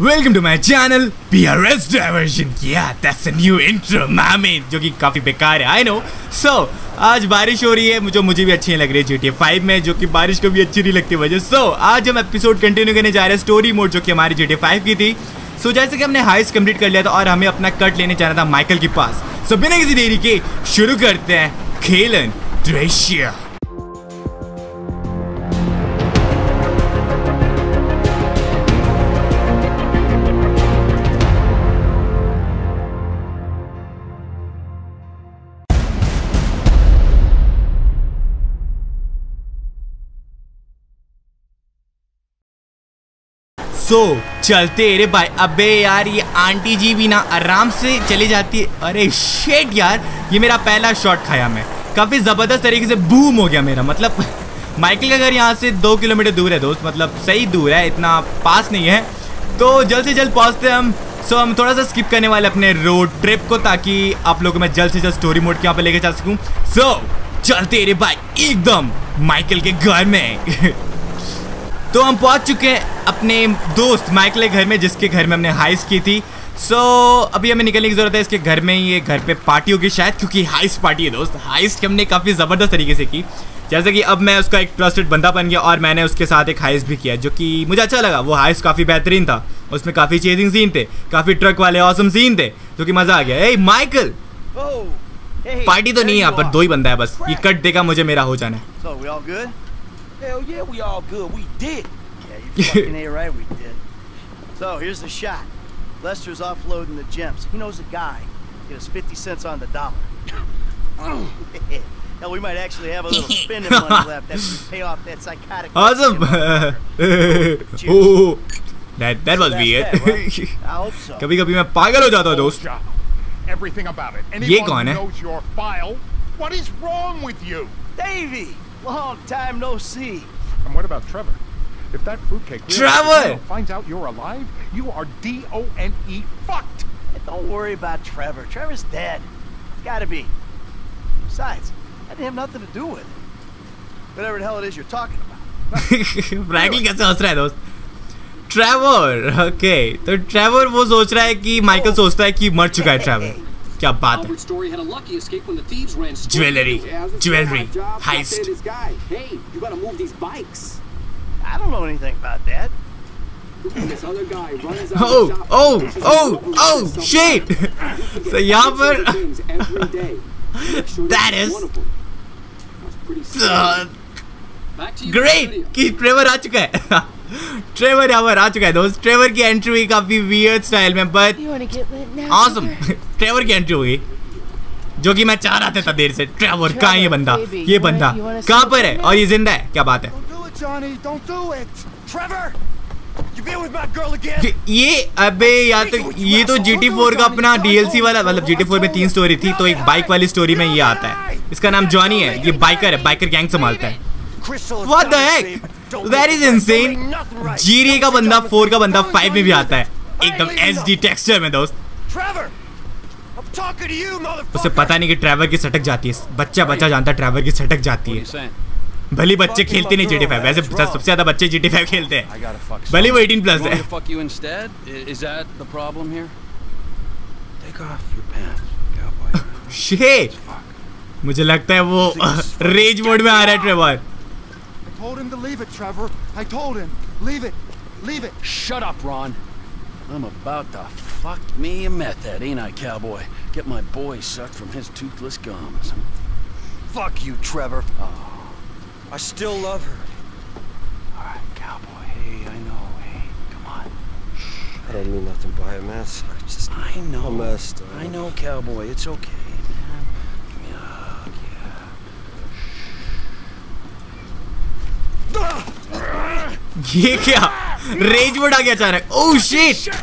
Welcome to my channel BRS diversion. या that's a new intro मामी, जो कि काफ़ी बेकार है, आई नो। सो आज बारिश हो रही है, मुझे भी अच्छी नहीं लग रही है GTA 5 में, जो कि बारिश को भी अच्छी नहीं लगती वजह। सो आज हम एपिसोड कंटिन्यू करने जा रहे हैं स्टोरी मोड, जो कि हमारी GTA 5 की थी। सो जैसे कि हमने हाइस कंप्लीट कर लिया था और हमें अपना कट लेने जाना था माइकल के पास। सो बिना किसी देरी के शुरू करते हैं खेलन दृश्य। सो चलते रे भाई। अबे यार, ये आंटी जी भी ना आराम से चली जाती है। अरे शेट यार, ये मेरा पहला शॉट खाया मैं। काफ़ी ज़बरदस्त तरीके से बूम हो गया मेरा। मतलब माइकल का घर यहाँ से 2 किलोमीटर दूर है दोस्त, मतलब सही दूर है, इतना पास नहीं है। तो जल्द से जल्द पहुँचते हैं हम। सो हम थोड़ा सा स्किप करने वाले अपने रोड ट्रिप को, ताकि आप लोगों को मैं जल्द से जल्द स्टोरी मोड के यहाँ पर लेके जा सकूँ। सो चलते रे भाई एकदम माइकल के घर में। तो हम पहुंच चुके हैं अपने दोस्त माइकल के घर में, जिसके घर में हमने हाइस की थी। सो अभी हमें निकलने की ज़रूरत है इसके घर में। ये घर पे पार्टी होगी शायद, क्योंकि हाइस पार्टी है दोस्त। हाइस की हमने काफ़ी ज़बरदस्त तरीके से की, जैसे कि अब मैं उसका एक ट्रस्टेड बंदा बन गया और मैंने उसके साथ एक हाइस भी किया, जो कि मुझे अच्छा लगा। वो हाइस काफ़ी बेहतरीन था, उसमें काफ़ी चेजिंग सीन थे, काफ़ी ट्रक वाले ऑसम सीन थे, जो कि मज़ा आ गया। ए माइकल, पार्टी तो नहीं है यहाँ पर, 2 ही बंदा है बस। ये कट देगा मुझे, मेरा हो जाना है। Hell yeah, we all good. We did. Yeah, you fucking ain't right. We did. So here's the shot. Lester's offloading the gems. He knows a guy. Get us 50 cents on the dollar. Hell, we might actually have a little spending money left after we pay off that psychotic. Awesome. Oh, that was weird. I hope so. कभी-कभी मैं पागल हो जाता हूँ दोस्त. Everything about it. Anyone who knows your file. What is wrong with you, Davey? Long time no see. And what about Trevor? If that fruitcake Trevor finds out you're alive, you are D-O-N-E fucked. Don't worry about Trevor. Trevor's dead. Gotta be. Besides, I didn't have nothing to do with it. Whatever the hell it is you're talking about. Frankly, कैसे हंस रहा है दोस्त? Trevor, okay. तो Trevor वो सोच रहा है कि Michael सोचता है कि मर चुका है Trevor. क्या बात है। Jewellery heist. Oh shit. तो यहाँ पर दैट इज ग्रेट कि ट्रेवर आ चुका है। ट्रेवर यहाँ पर आ चुका है दोस्त। ट्रेवर की एंट्री हुई काफ़ी वियर्ड स्टाइल में, बट ऑसम। ट्रेवर की एंट्री हुई, जो कि मैं चाह रहा था देर से। ट्रेवर कहाँ है? ये बंदा कहाँ पर है? और ये जिंदा है, क्या बात है। ये अबे यार, तो ये तो GT4 का अपना DLC वाला, मतलब GT4 में 3 स्टोरी थी, तो एक बाइक वाली स्टोरी में ये आता है। इसका नाम जॉनी है, ये बाइकर है, बाइकर गैंग संभालता है। What the heck? That is insane. GTA का बंदा, 4 का बंदा, 5 में भी आता है, एकदम SD टेक्सचर में दोस्त। उसे पता नहीं कि ट्रेवर की सटक जाती है। बच्चा जानता है ट्रेवर की सटक जाती है। भले बच्चे खेलते नहीं GTA 5, वैसे सबसे ज्यादा बच्चे GTA 5 खेलते हैं, भले वो 18+ है। Shit! मुझे लगता है वो रेज मोड में आ रहा है Trevor. Told him to leave it, Trevor. I told him, leave it. Shut up, Ron. I'm about to fuck me a method, ain't I, cowboy? Get my boy sucked from his toothless gums. Fuck you, Trevor. Oh, I still love her. All right, cowboy. Hey, I know. Hey, come on. I didn't mean nothing by it, man. Sorry, just I know. I'm messed up. I know, cowboy. It's okay. ये क्या raise mode आ गया अचानक। Oh shit.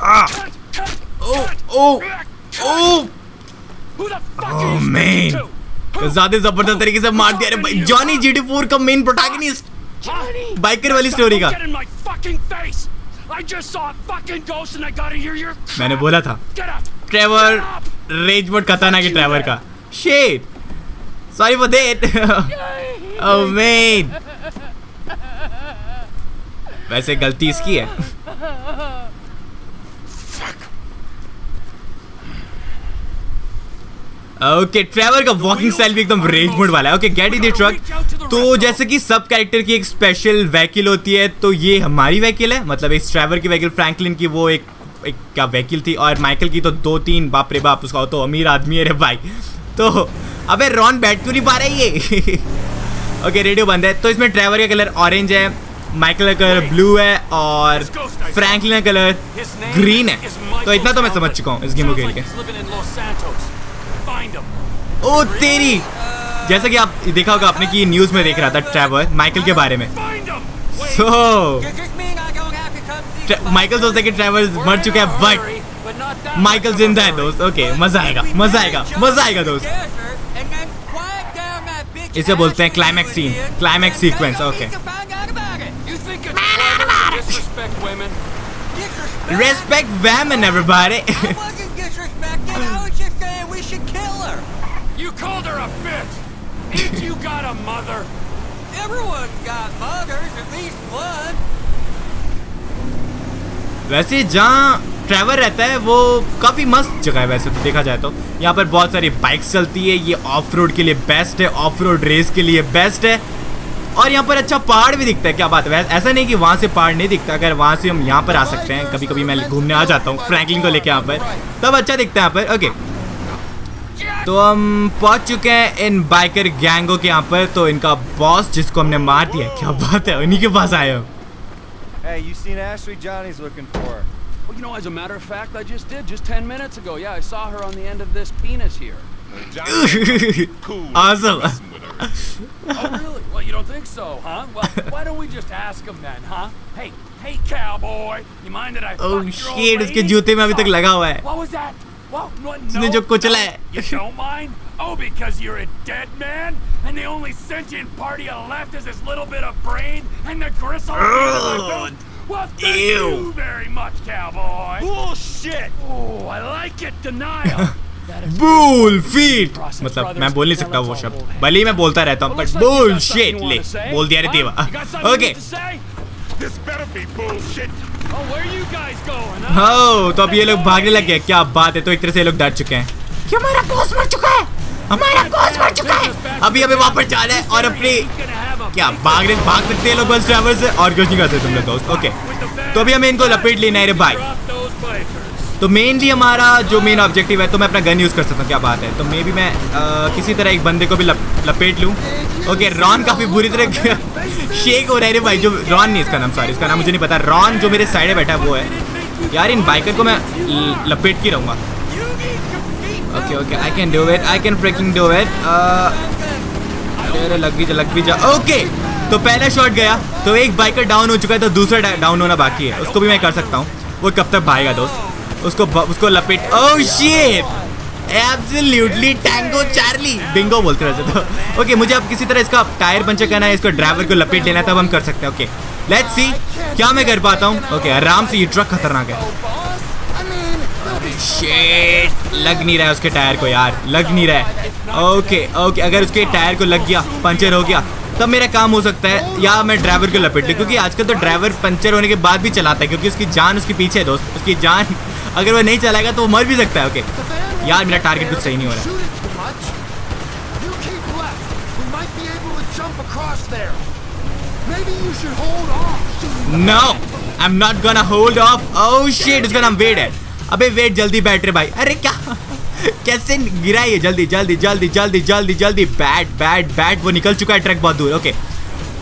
Oh man, ज़्यादा जबरदस्त तरीके से मार दिया। अरे भाई, जॉनी GT4 का मेन प्रोटैगनिस्ट, बाइकर वाली स्टोरी का। मैंने बोला था ट्रेवर रेज मोड खतरनाक है ट्रेवर का। Shit, sorry for that. Oh man, वैसे गलती इसकी है। ओके, ट्रेवर का वॉकिंग स्टाइल भी एकदम रेज मोड वाला है। Okay, get in the truck. तो जैसे कि सब कैरेक्टर की एक स्पेशल व्हीकल होती है, तो ये हमारी व्हीकल है, मतलब इस ट्रेवर की व्हीकल, फ्रैंकलिन की वो एक क्या व्हीकल थी, और माइकल की तो 2-3, बाप रे बाप, उसका तो अमीर आदमी है रे भाई। तो अबे रॉन बैठ क्यों नहीं पा रहा है ये। ओके, रेडियो बंद है। तो इसमें ट्रेवर का कलर ऑरेंज है, माइकल का कलर ब्लू है और फ्रैंकलिन का कलर ग्रीन है। तो इतना तो मैं समझ चुका हूँ इस गेम को खेल के। ओ तेरी, जैसा कि आप देखा होगा आपने कि न्यूज़ में देख रहा था ट्रेवर माइकल के बारे में। सो माइकल सोचता है कि ट्रेवर मर चुका है, बट माइकल जिंदा है दोस्त। ओके, मजा आएगा मजा आएगा मजा आएगा दोस्त। इसे बोलते हैं climax scene, climax sequence. Okay, respect women everybody. You called her a bitch. Ain't you got a mother? Everyone's got mothers, at least one. वैसे जहाँ ट्रेवर रहता है वो काफ़ी मस्त जगह है, वैसे तो देखा जाए तो। यहाँ पर बहुत सारी बाइक्स चलती है, ये ऑफ रोड के लिए बेस्ट है, ऑफ रोड रेस के लिए बेस्ट है। और यहाँ पर अच्छा पहाड़ भी दिखता है, क्या बात है। ऐसा नहीं कि वहाँ से पहाड़ नहीं दिखता, अगर वहाँ से हम यहाँ पर आ सकते हैं। कभी कभी मैं घूमने आ जाता हूँ फ्रैंकलिन को लेकर यहाँ पर, तब अच्छा दिखता है यहाँ पर। ओके, तो हम पहुंच चुके हैं इन बाइकर गैंगों के यहाँ पर। तो इनका बॉस जिसको हमने मार दिया, क्या बात है, उन्हीं के पास आए हो। Hey, you seen Ashley? Johnny's looking for her. Well, you know, as a matter of fact, I just did 10 minutes ago. Yeah, I saw her on the end of this penis here. Awesome. Oh really? Well, you don't think so, huh? Well, why don't we just ask him then, huh? Hey, hey cowboy, you mind that I fucked your old lady? Oh shit, उसके जूते में अभी तक लगा हुआ है। What was that? उसने जो कुचला है। मतलब मैं बोल नहीं सकता वो शब्द, भले ही मैं बोलता रहता हूँ, बट बुलशिट ले बोल दिया रे देवा। ओके, हो तो अब ये लोग भागने लग गए, क्या बात है। तो एक तरह से ये लोग डर चुके हैं कि हमारा बॉस मर चुका है, हमारा बॉस मर चुका है, अभी हमें वापस जाना है। और अपनी क्या भाग सकते हैं लोग बस ड्राइवर से, और कुछ नहीं कर सकते तुम लोग दोस्त। ओके, तो अभी हमें इनको लपेट लेना है रे भाई। तो मेनली हमारा जो मेन ऑब्जेक्टिव है, तो मैं अपना गन यूज़ कर सकता हूँ, क्या बात है। तो मे बी मैं किसी तरह एक बंदे को भी लपेट लूँ। ओके, रॉन काफ़ी बुरी तरह शेक हो रहा है रे भाई, जो रॉन नहीं, इसका नाम, सॉरी इसका नाम मुझे नहीं पता। रॉन जो मेरे साइड में बैठा है वो है। यार इन बाइकर को मैं लपेट के रहूँगा। Okay okay, I can do it, I can freaking do it. अरे लग भी जा। ओके, तो पहला शॉट गया, तो एक बाइकर डाउन हो चुका है, तो दूसरा डाउन होना बाकी है। उसको भी मैं कर सकता हूँ, वो कब तक भागेगा दोस्त। उसको लपेट। Oh shit, absolutely tango Charlie, bingo बोलते रहते तो। ओके, मुझे अब किसी तरह इसका टायर पंचर करना है, इसको ड्राइवर को लपेट लेना है, तब हम कर सकते हैं। ओके, लेट्स सी क्या मैं कर पाता हूँ। ओके, आराम से, ये ट्रक खतरनाक है। शिट, लग नहीं रहा है उसके टायर को यार, लग नहीं रहा है। ओके ओके, अगर उसके टायर को लग गया, पंचर हो गया, तब मेरा काम हो सकता है, या मैं ड्राइवर को लपेट लूँ। क्योंकि आजकल तो ड्राइवर पंचर होने के बाद भी चलाता है, क्योंकि उसकी जान उसके पीछे है दोस्त। उसकी जान अगर वो नहीं चलाएगा तो वो मर भी सकता है। ओके यार, मेरा टारगेट कुछ सही नहीं हो रहा है। No, I'm not gonna hold off. Oh shit, उसका नाम वेड है। अबे वेड, जल्दी बैठ रे भाई। अरे क्या कैसे गिरा ये, जल्दी जल्दी जल्दी जल्दी जल्दी जल्दी, बैट। वो निकल चुका है ट्रक बहुत दूर। ओके,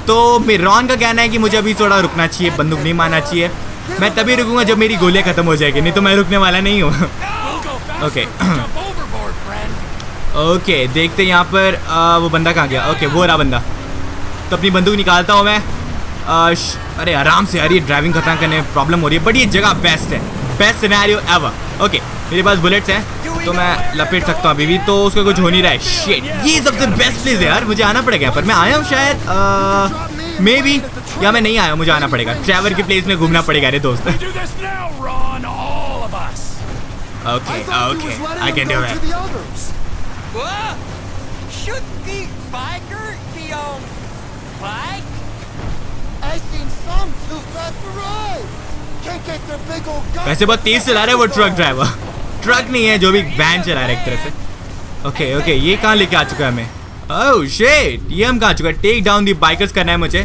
तो रॉन का कहना है कि मुझे अभी थोड़ा रुकना चाहिए, बंदूक नहीं मारना चाहिए। मैं तभी रुकूंगा जब मेरी गोलियाँ खत्म हो जाएगी, नहीं तो मैं रुकने वाला नहीं हूँ। ओके ओके, देखते हैं यहाँ पर वो बंदा कहाँ गया। ओके, वो रहा बंदा। तो अपनी बंदूक निकालता हूँ मैं। अरे आराम से यार, ये ड्राइविंग खत्म करने में प्रॉब्लम हो रही है, बट ये जगह बेस्ट है, बेस्ट सिनेरियो एवर। ओके, मेरे पास बुलेट्स हैं, तो मैं लपेट सकता हूँ अभी भी, तो उसको कुछ हो नहीं रहा है। शिट, ये सबसे बेस्ट प्लेस है यार, मुझे आना पड़ेगा यहाँ पर। मैं आया हूँ शायद, मे बी, या मैं नहीं आया, मुझे आना पड़ेगा। ट्रेवर के प्लेस में घूमना पड़ेगा अरे दोस्त। Okay, okay, I can do it. Should the biker be on bike? I seen some too fast to ride. Can't get their big old gun. वैसे बहुत तेज चला रहा है वो ट्रक ड्राइवर। ट्रक नहीं है, जो भी वैन चला रहा है एक तरह से। ओके ओके, ये कहाँ लेके आ चुका है हमें? ओह शिट, ये हम कहाँ आ चुका है? टेक डाउन दी बाइकर्स करना है मुझे।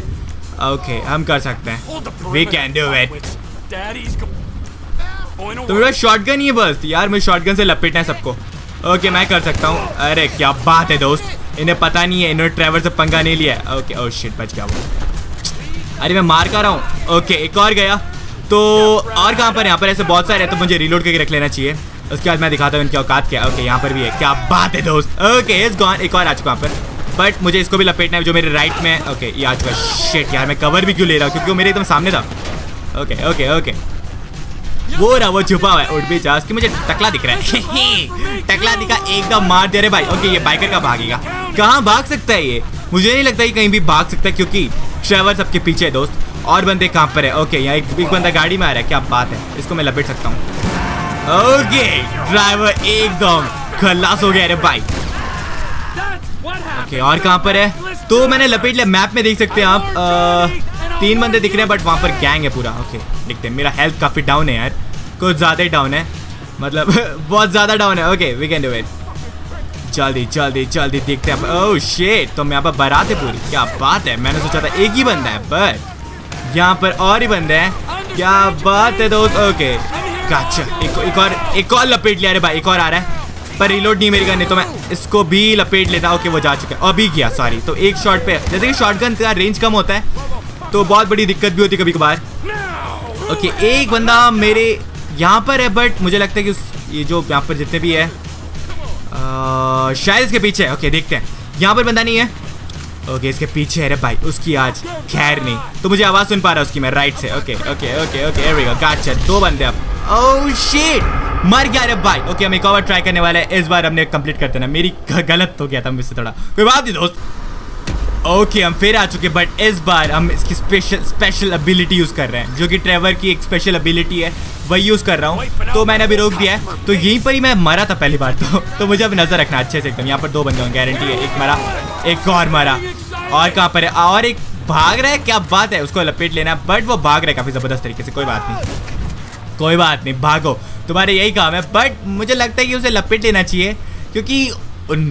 ओके हम कर सकते हैं, वी कैन डू इट। तो मेरा शॉटगन ही है बस यार, मुझे शॉटगन से लपेटना है सबको। ओके मैं कर सकता हूँ। अरे क्या बात है दोस्त, इन्हें पता नहीं है, इन्होंने ट्रेवर से पंगा नहीं लिया। ओके ओह शिट बच गया वो। अरे मैं मार कर रहा हूँ। ओके एक और गया। तो और कहाँ पर? यहाँ पर ऐसे बहुत सारे हैं, तो मुझे रीलोड करके रख लेना चाहिए। उसके बाद मैं दिखाता हूँ इनकी औकात क्या। ओके यहाँ पर भी है, क्या बात है दोस्त। ओके इज गॉन, एक और आ चुका यहाँ पर, बट मुझे इसको भी लपेटना है जो मेरे राइट में। ओके ये आ चुका। शिट यार मैं कवर भी क्यों ले रहा हूँ, क्योंकि वो मेरे एकदम सामने था। ओके ओके ओके वो रहा, वो छुपा हुआ है। उठ भी जा, मुझे टकला दिख रहा है। टकला दिखा, एकदम मार दे रहे भाई। ओके ये बाइकर का भागेगा, कहाँ भाग सकता है ये? मुझे नहीं लगता कि कहीं भी भाग सकता है, क्योंकि ट्रेवर सबके पीछे है दोस्त। और बंदे कहाँ पर है? ओके यहाँ एक बंदा गाड़ी में आ रहा है, क्या बात है, इसको मैं लपेट सकता हूँ। ओके ड्राइवर एकदम खलास हो गया रे भाई। ओके और कहाँ पर है? तो मैंने लपेट लिया, मैप में देख सकते हैं आप। तीन बंदे दिख रहे हैं, बट वहाँ पर गैंग है पूरा। ओके देखते हैं, मेरा हेल्थ काफ़ी डाउन है यार, कुछ ज़्यादा ही डाउन है, मतलब बहुत ज़्यादा डाउन है। Okay we can do it, जल्दी जल्दी जल्दी देखते हैं। ओह शिट, तो मैं यहाँ पर बारात है पूरी, क्या बात है। मैंने सोचा था एक ही बंदा है, बट यहाँ पर और ही बंदे हैं, क्या बात है दोस्त। ओके अच्छा एक और लपेट लिया रे भाई। एक और आ रहा है, पर रिलोड नहीं मेरी गन, नहीं तो मैं इसको भी लपेट लेता। ओके वो जा चुका है, अभी गया सॉरी। तो एक शॉट पे, जैसे कि शॉटगन का रेंज कम होता है तो बहुत बड़ी दिक्कत भी होती है कभी कभार। ओके एक बंदा मेरे यहाँ पर है, बट मुझे लगता है कि ये जो यहाँ पर जितने भी है शायद इसके पीछे है। ओके देखते हैं, यहाँ पर बंदा नहीं है। ओके इसके पीछे है रे भाई, उसकी आज खैर नहीं। तो मुझे आवाज़ सुन पा रहा है उसकी, मैं राइट से। ओके ओके ओके ओके अच्छा दो बंदे अब। ओह शिट मर गया रे भाई। ओके हम एक और ट्राई करने वाले हैं, इस बार हमने कंप्लीट कर देना। मेरी गलत हो गया था मुझसे थोड़ा, कोई बात नहीं दोस्त। ओके हम फिर आ चुके, बट इस बार हम इसकी स्पेशल एबिलिटी यूज़ कर रहे हैं, जो कि ट्रेवर की एक स्पेशल एबिलिटी है, वही यूज़ कर रहा हूँ। तो मैंने अभी रोक दिया है, तो यहीं पर ही मैं मरा था पहली बार। तो मुझे अब नज़र रखना अच्छे से एकदम। यहाँ पर दो बंदे होंगे गारंटी है, एक मरा एक और मरा। और कहाँ पर है? और एक भाग रहा है, क्या बात है, उसको लपेट लेना, बट वो भाग रहा है काफ़ी ज़बरदस्त तरीके से। कोई बात नहीं कोई बात नहीं, भागो, तुम्हारे यही काम है। बट मुझे लगता है कि उसे लपेट लेना चाहिए, क्योंकि उन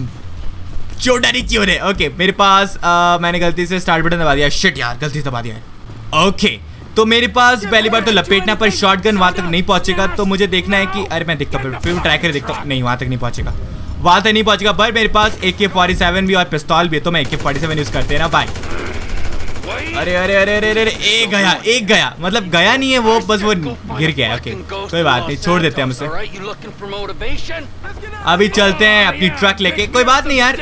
छोटा नहीं चाहिए उन्हें। ओके मेरे पास मैंने गलती से स्टार्ट बटन दबा दिया। शिट यार गलती से दबा दिया है। ओके तो मेरे पास पहली बार तो लपेटना, पर शॉटगन वहाँ तक नहीं पहुँचेगा। तो मुझे देखना है कि अरे मैं देखता हूँ, फिर ट्राई कर देखता हूँ। नहीं वहाँ तक नहीं पहुँचेगा, वहाँ तक नहीं पहुँचेगा। बट मेरे पास AK-47 भी और पिस्तौल भी है, तो मैं AK-47 यूज़ करते हैं ना भाई। अरे अरे अरे अरे अरे एक गया, मतलब गया नहीं है वो, बस वो गिर गया। ओके कोई बात नहीं, छोड़ देते हैं हमसे। अभी चलते हैं अपनी ट्रक लेके, कोई बात नहीं यार।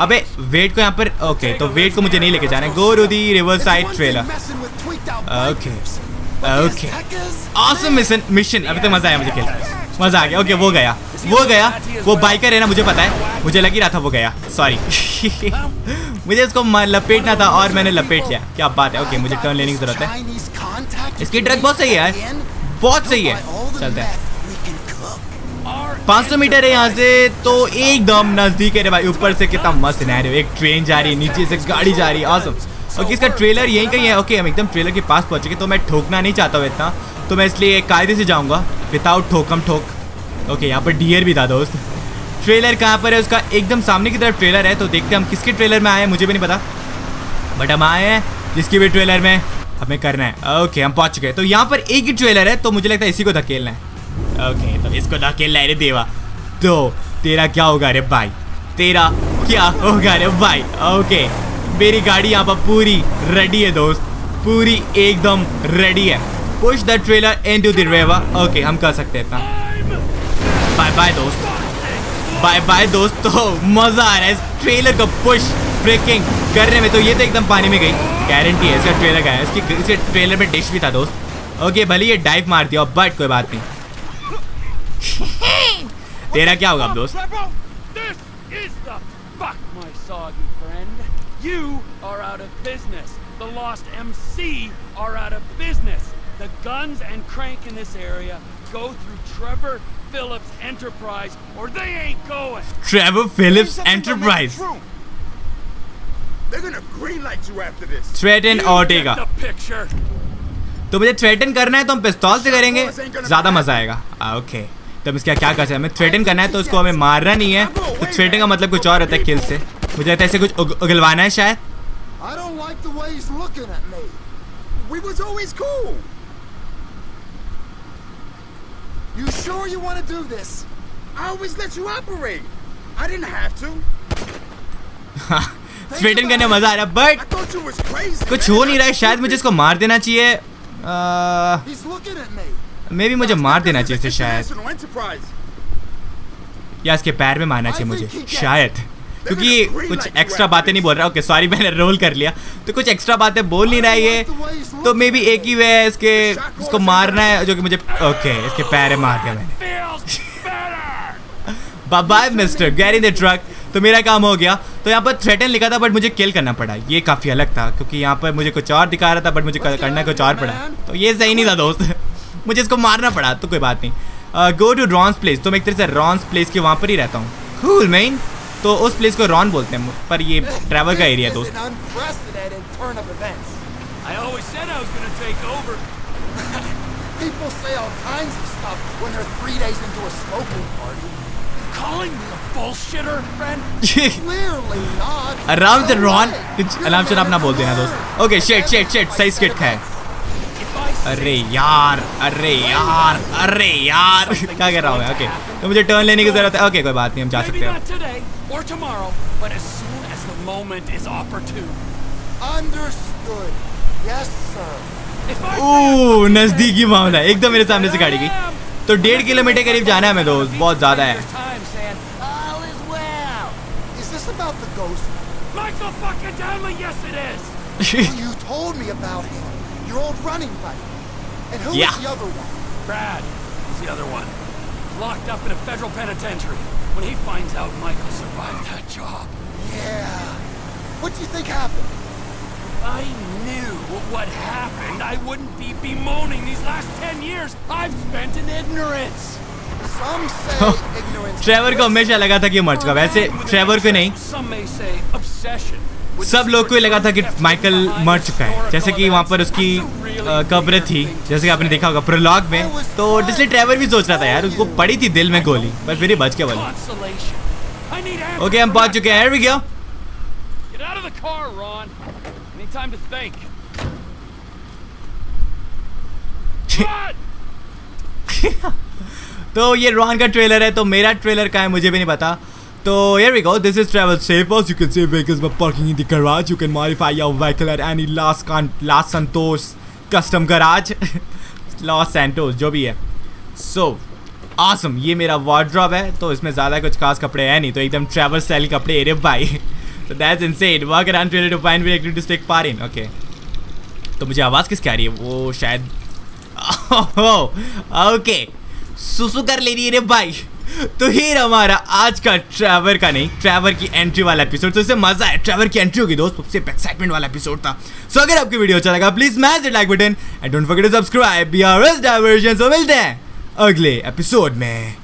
अबे वेट को यहाँ पर, ओके तो वेट को मुझे नहीं लेके जाना है। Go to the river side trailer. Okay okay awesome mission, अभी तो मजा आया मुझे, खेल मजा आ गया। ओके वो गया, वो बाइकर है ना, मुझे पता है, मुझे लग ही रहा था वो गया, सॉरी। मुझे उसको लपेटना था और मैंने लपेट लिया, क्या बात है। ओके मुझे टर्न लेने की जरूरत है, इसकी ट्रक बहुत सही है यार, बहुत सही है। चलते हैं, 500 मीटर है यहाँ से, तो एकदम नजदीक है भाई। ऊपर से कितना मस्त सिनेरियो, एक ट्रेन जा रही है, नीचे से गाड़ी जा रही है, ऑसम। ओके इसका ट्रेलर यहीं कहीं है। ओके हम एकदम ट्रेलर के पास पहुँचेंगे, तो मैं ठोकना नहीं चाहता हूँ इतना, तो मैं इसलिए कायदे से जाऊँगा, विदाउट ठोकम ठोक। ओके यहाँ पर डियर भी था दोस्त। ट्रेलर कहाँ पर है उसका? एकदम सामने की तरफ ट्रेलर है, तो देखते हैं हम किसके ट्रेलर में आए हैं, मुझे भी नहीं पता, बट हम आए हैं जिसके भी ट्रेलर में हमें करना है। ओके हम पहुँच गए, तो यहाँ पर एक ही ट्रेलर है, तो मुझे लगता है इसी को धकेलना है। ओके तो इसको धकेलना है रे देवा, तो तेरा क्या होगा रे भाई, तेरा क्या होगा रे भाई। ओके मेरी गाड़ी यहाँ पर पूरी रेडी है दोस्त, पूरी एकदम रेडी है। Push the trailer into the river. Okay हम कर सकते हैं इतना। बाय बाय दोस्त, तो मज़ा आ रहा है इस ट्रेलर को पुश ब्रेकिंग करने में। तो ये तो एकदम पानी में गई, गारंटी है इसका ट्रेलर का है। इसके ट्रेलर में डिश भी था दोस्त। ओके भले ये डाइव मार दिया, बट कोई बात नहीं। तेरा क्या होगा अब दोस्त। The Lost MC are out of business. The guns and crank in this area go through Trevor Philips Enterprise, or they ain't going. Trevor Philips Enterprise. They're gonna greenlight you after this. Threaten Ortega. तो मुझे threaten करना है, तो हम पिस्तौल से करेंगे, ज़्यादा मज़ा आएगा। ओके तब इसका क्या करते हैं, हमें थ्रेटन करना है, तो उसको हमें मारना नहीं है, तो थ्रेटन का मतलब कुछ और होता है किल से। मुझे लगता है इसे कुछ उगलवाना है शायद। थ्रेटन करने मजा आ रहा है बट कुछ हो नहीं रहा है। शायद मुझे इसको मार देना चाहिए, मे भी मुझे मार देना चाहिए शायद, या इसके पैर में मारना चाहिए मुझे शायद, क्योंकि कुछ एक्स्ट्रा बातें नहीं बोल रहा। ओके सॉरी मैंने रोल कर लिया, तो कुछ एक्स्ट्रा बातें बोल नहीं रहा ये, तो मे बी एक ही वे है इसके, इसको मारना है जो कि मुझे ओके इसके पैर में मार दिया मैंने। Bye bye mister Gary the truck. तो मेरा काम हो गया। तो यहाँ पर थ्रेटन लिखा था बट मुझे किल करना पड़ा, ये काफ़ी अलग था क्योंकि यहाँ पर मुझे कुछ और दिखा रहा था बट मुझे करना कुछ और पड़ा, तो ये सही नहीं था दोस्त, मुझे इसको मारना पड़ा। तो कोई बात नहीं, गो टू रॉन्स प्लेस। तो मैं एक तरह से रॉन्स प्लेस के वहाँ पर ही रहता हूँ, कूल मैन। तो उस प्लेस को रॉन बोलते हैं, पर ये ट्रेवर का एरिया दोस्त। अराउंड द रॉन अलार्म शराब ना बोल देना दोस्त। ओके शेट शेट शेट सही स्किट खाए। अरे यार अरे यार अरे यार क्या कह रहा हूँ मैं। ओके तो मुझे टर्न लेने की जरूरत है। ओके कोई बात नहीं, हम जा सकते हैं। ओह नजदीकी मामला है, एकदम मेरे सामने से गाड़ी की। तो 1.5 किलोमीटर करीब जाना है हमें दोस्त, बहुत ज्यादा है। Yeah. The other one? Brad is the other one. Locked up in a federal penitentiary. When he finds out Michael survived that job. Yeah. What do you think happened? I knew what happened. I wouldn't be bemoaning these last 10 years I've spent in ignorance. Some say ignorance. Trevor को हमेशा लगा था कि मर चुका, वैसे Trevor को नहीं। Some may say obsession. सब लोग को लगा था कि माइकल मर चुका है, जैसे कि वहाँ पर उसकी कब्र थी, जैसे कि आपने देखा होगा प्रोलॉग में। तो इसलिए ट्रेवर भी सोच रहा था यार, उसको पड़ी थी दिल में गोली पर फिर ही बच के बोली। ओके हम पहुँच चुके हैं, here we go। तो ये रॉन का ट्रेलर है, तो मेरा ट्रेलर कहाँ है मुझे भी नहीं पता। So here we go. This is Trevor safe house. You can save vehicles by parking in the garage. You can modify your vehicle at any Los Santos custom garage. Los Santos जो भी है। So awesome. ये मेरा wardrobe है, तो इसमें ज़्यादा कुछ खास कपड़े हैं नहीं, तो एकदम Trevor style कपड़े अरे भाई। So that's insane. Work around trailer to find vehicle to take part in. Okay. तो मुझे आवाज़ किसकी आ रही है? वो शायद okay. सुसु कर ले रही है अरे भाई। तो ये हमारा आज का ट्रेवर का नहीं, ट्रेवर की एंट्री वाला एपिसोड। तो इससे मजा है, ट्रेवर की एंट्री होगी दोस्त, सबसे एक्साइटमेंट वाला एपिसोड था। सो अगर आपकी वीडियो अच्छा लगा please smash the like button and don't forget to subscribe BRS diversion. So मिलते हैं अगले एपिसोड में।